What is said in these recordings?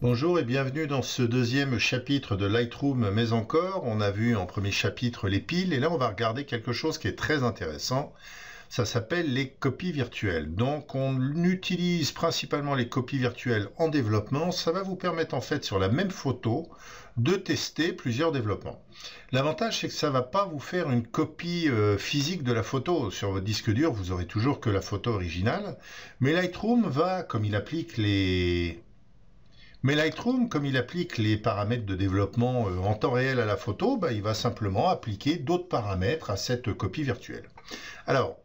Bonjour et bienvenue dans ce deuxième chapitre de Lightroom, mais encore. On a vu en premier chapitre les piles et là on va regarder quelque chose qui est très intéressant. Ça s'appelle les copies virtuelles. Donc on utilise principalement les copies virtuelles en développement. Ça va vous permettre en fait sur la même photo de tester plusieurs développements. L'avantage c'est que ça ne va pas vous faire une copie physique de la photo. Sur votre disque dur vous aurez toujours que la photo originale. Mais Lightroom va, comme il applique les paramètres de développement en temps réel à la photo, il va simplement appliquer d'autres paramètres à cette copie virtuelle. Alors,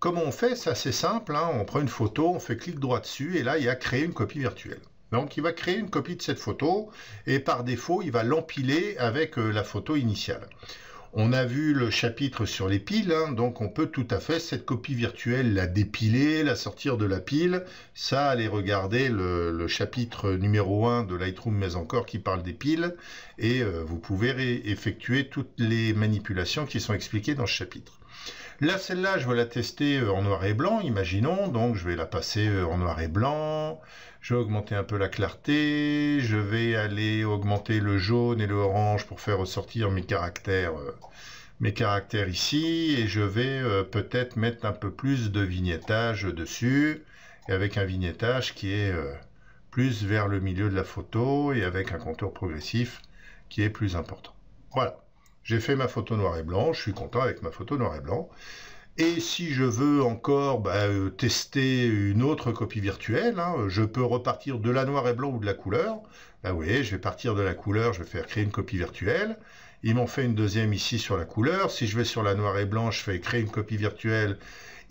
comment on fait? C'est assez simple, hein. On prend une photo, on fait clic droit dessus, et là, il y a créer une copie virtuelle. Donc, il va créer une copie de cette photo, et par défaut, il va l'empiler avec la photo initiale. On a vu le chapitre sur les piles, hein, donc on peut tout à fait, cette copie virtuelle, la dépiler, la sortir de la pile. Ça, allez regarder le chapitre numéro 1 de Lightroom, mais encore, qui parle des piles. Et vous pouvez effectuer toutes les manipulations qui sont expliquées dans ce chapitre. Là, celle-là, je vais la tester en noir et blanc, imaginons. Donc, je vais la passer en noir et blanc. Je vais augmenter un peu la clarté. Je vais aller augmenter le jaune et le orange pour faire ressortir mes caractères ici. Et je vais peut-être mettre un peu plus de vignettage dessus. Et avec un vignettage qui est plus vers le milieu de la photo et avec un contour progressif qui est plus important. Voilà. J'ai fait ma photo noir et blanc, je suis content avec ma photo noir et blanc. Et si je veux encore tester une autre copie virtuelle, hein, je peux repartir de la noir et blanc ou de la couleur. Là, vous voyez, je vais partir de la couleur, je vais faire créer une copie virtuelle. Ils m'ont fait une deuxième ici sur la couleur. Si je vais sur la noir et blanc, je fais créer une copie virtuelle.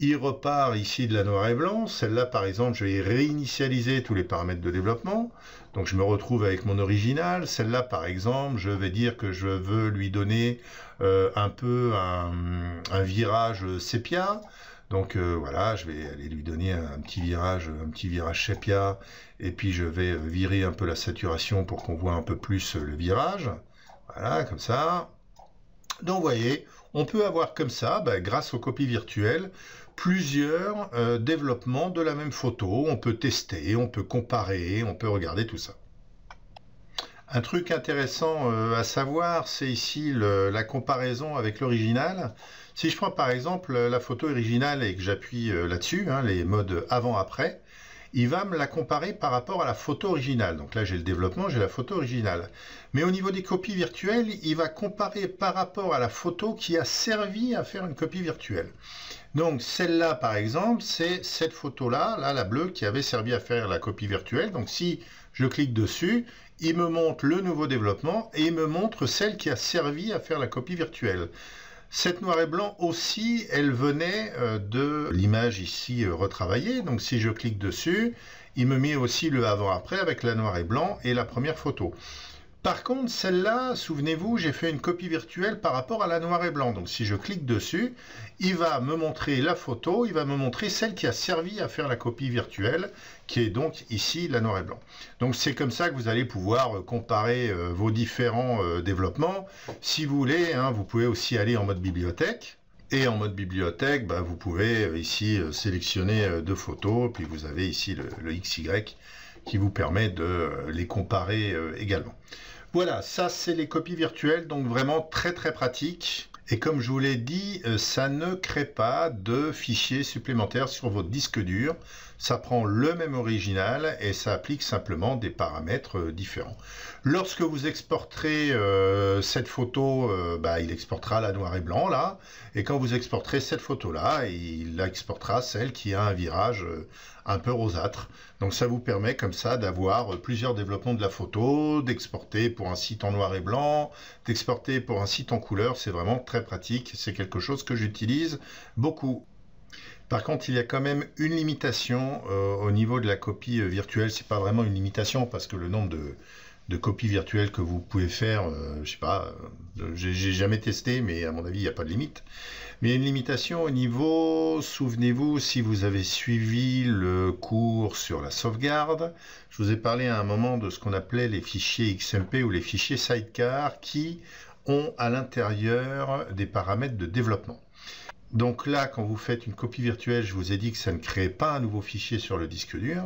Il repart ici de la noir et blanc. Celle-là, par exemple, je vais réinitialiser tous les paramètres de développement. Donc, je me retrouve avec mon original. Celle-là, par exemple, je vais dire que je veux lui donner un peu un virage sépia. Donc, voilà, je vais aller lui donner un petit virage sépia. Et puis, je vais virer un peu la saturation pour qu'on voit un peu plus le virage. Voilà, comme ça. Donc, vous voyez, on peut avoir comme ça, grâce aux copies virtuelles, plusieurs développements de la même photo. On peut tester, on peut comparer, on peut regarder tout ça. Un truc intéressant à savoir, c'est ici la comparaison avec l'original. Si je prends par exemple la photo originale et que j'appuie là-dessus, hein, les modes avant-après, il va me la comparer par rapport à la photo originale. Donc là, j'ai le développement, j'ai la photo originale. Mais au niveau des copies virtuelles, il va comparer par rapport à la photo qui a servi à faire une copie virtuelle. Donc celle-là, par exemple, c'est cette photo-là, là, la bleue, qui avait servi à faire la copie virtuelle. Donc si je clique dessus, il me montre le nouveau développement et il me montre celle qui a servi à faire la copie virtuelle. Cette noir et blanc aussi, elle venait de l'image ici retravaillée. Donc si je clique dessus, il me met aussi le avant-après avec la noir et blanc et la première photo. Par contre, celle-là, souvenez-vous, j'ai fait une copie virtuelle par rapport à la noir et blanc. Donc si je clique dessus, il va me montrer la photo, il va me montrer celle qui a servi à faire la copie virtuelle, qui est donc ici la noir et blanc. Donc c'est comme ça que vous allez pouvoir comparer vos différents développements. Si vous voulez, hein, vous pouvez aussi aller en mode bibliothèque. Et en mode bibliothèque, vous pouvez ici sélectionner deux photos, puis vous avez ici le XY qui vous permet de les comparer également. Voilà, ça c'est les copies virtuelles, donc vraiment très très pratique. Et comme je vous l'ai dit, ça ne crée pas de fichiers supplémentaires sur votre disque dur. Ça prend le même original et ça applique simplement des paramètres différents. Lorsque vous exporterez cette photo, il exportera la noir et blanc là. Et quand vous exporterez cette photo là, il exportera celle qui a un virage un peu rosâtre. Donc ça vous permet comme ça d'avoir plusieurs développements de la photo, d'exporter pour un site en noir et blanc, d'exporter pour un site en couleur. C'est vraiment très pratique. C'est quelque chose que j'utilise beaucoup. Par contre, il y a quand même une limitation au niveau de la copie virtuelle. C'est pas vraiment une limitation parce que le nombre de copies virtuelles que vous pouvez faire, je sais pas, j'ai jamais testé, mais à mon avis, il n'y a pas de limite. Mais il y a une limitation au niveau, souvenez-vous, si vous avez suivi le cours sur la sauvegarde, je vous ai parlé à un moment de ce qu'on appelait les fichiers XMP ou les fichiers sidecar qui ont à l'intérieur des paramètres de développement. Donc là, quand vous faites une copie virtuelle, je vous ai dit que ça ne crée pas un nouveau fichier sur le disque dur.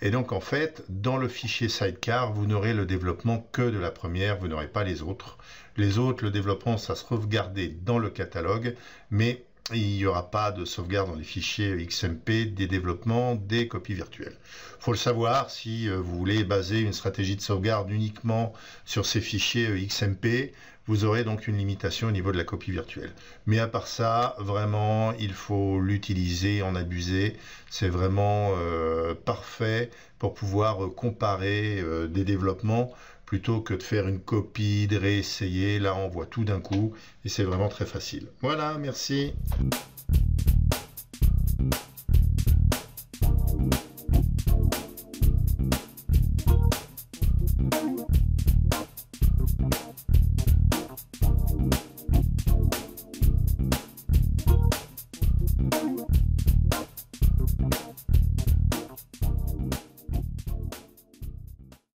Et donc, en fait, dans le fichier Sidecar, vous n'aurez le développement que de la première, vous n'aurez pas les autres. Les autres, le développement, ça se sauvegardait dans le catalogue, mais il n'y aura pas de sauvegarde dans les fichiers XMP des développements des copies virtuelles. Il faut le savoir, si vous voulez baser une stratégie de sauvegarde uniquement sur ces fichiers XMP, vous aurez donc une limitation au niveau de la copie virtuelle. Mais à part ça, vraiment, il faut l'utiliser, en abuser. C'est vraiment parfait pour pouvoir comparer des développements plutôt que de faire une copie, de réessayer. Là, on voit tout d'un coup et c'est vraiment très facile. Voilà, merci.